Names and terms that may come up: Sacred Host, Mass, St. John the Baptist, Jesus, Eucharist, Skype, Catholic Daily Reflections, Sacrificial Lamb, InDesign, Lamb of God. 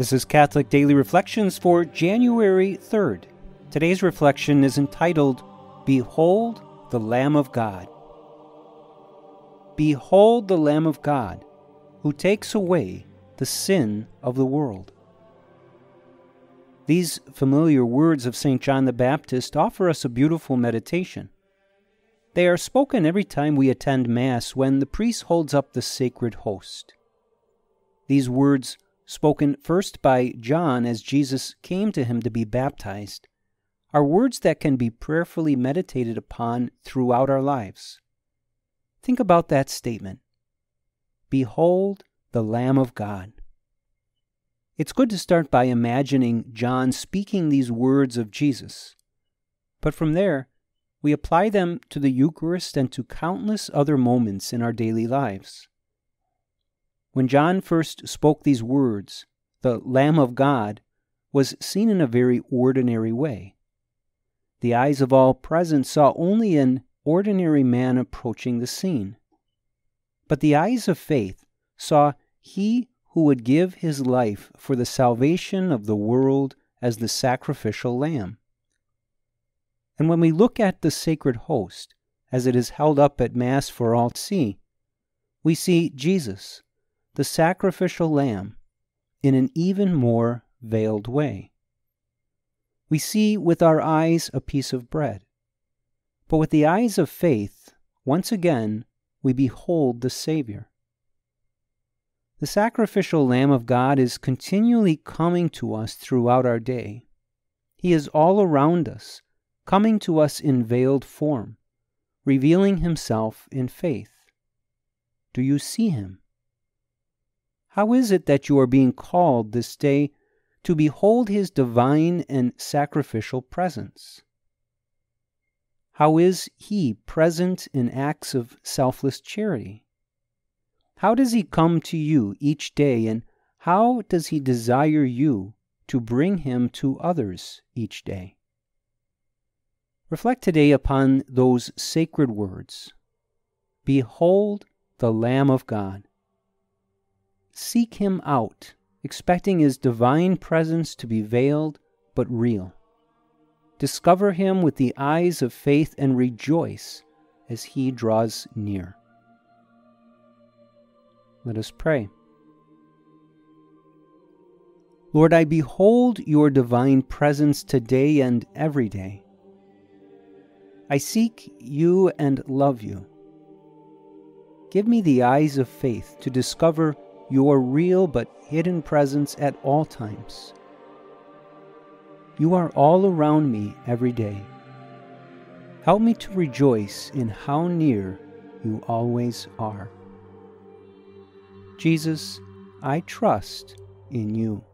This is Catholic Daily Reflections for January 3rd. Today's reflection is entitled, Behold the Lamb of God. Behold the Lamb of God, who takes away the sin of the world. These familiar words of St. John the Baptist offer us a beautiful meditation. They are spoken every time we attend Mass when the priest holds up the Sacred Host. These words, spoken first by John as Jesus came to him to be baptized, are words that can be prayerfully meditated upon throughout our lives. Think about that statement. Behold the Lamb of God. It's good to start by imagining John speaking these words of Jesus, but from there, we apply them to the Eucharist and to countless other moments in our daily lives. When John first spoke these words, the Lamb of God was seen in a very ordinary way. The eyes of all present saw only an ordinary man approaching the scene. But the eyes of faith saw he who would give his life for the salvation of the world as the sacrificial lamb. And when we look at the sacred host, as it is held up at Mass for all to see, we see Jesus, the sacrificial lamb, in an even more veiled way. We see with our eyes a piece of bread, but with the eyes of faith, once again, we behold the Savior. The sacrificial Lamb of God is continually coming to us throughout our day. He is all around us, coming to us in veiled form, revealing himself in faith. Do you see him? How is it that you are being called this day to behold his divine and sacrificial presence? How is he present in acts of selfless charity? How does he come to you each day, and how does he desire you to bring him to others each day? Reflect today upon those sacred words. Behold the Lamb of God. Seek him out, expecting his divine presence to be veiled but real. Discover him with the eyes of faith and rejoice as he draws near. Let us pray. Lord, I behold your divine presence today and every day. I seek you and love you. Give me the eyes of faith to discover your real but hidden presence at all times. You are all around me every day. Help me to rejoice in how near you always are. Jesus, I trust in you.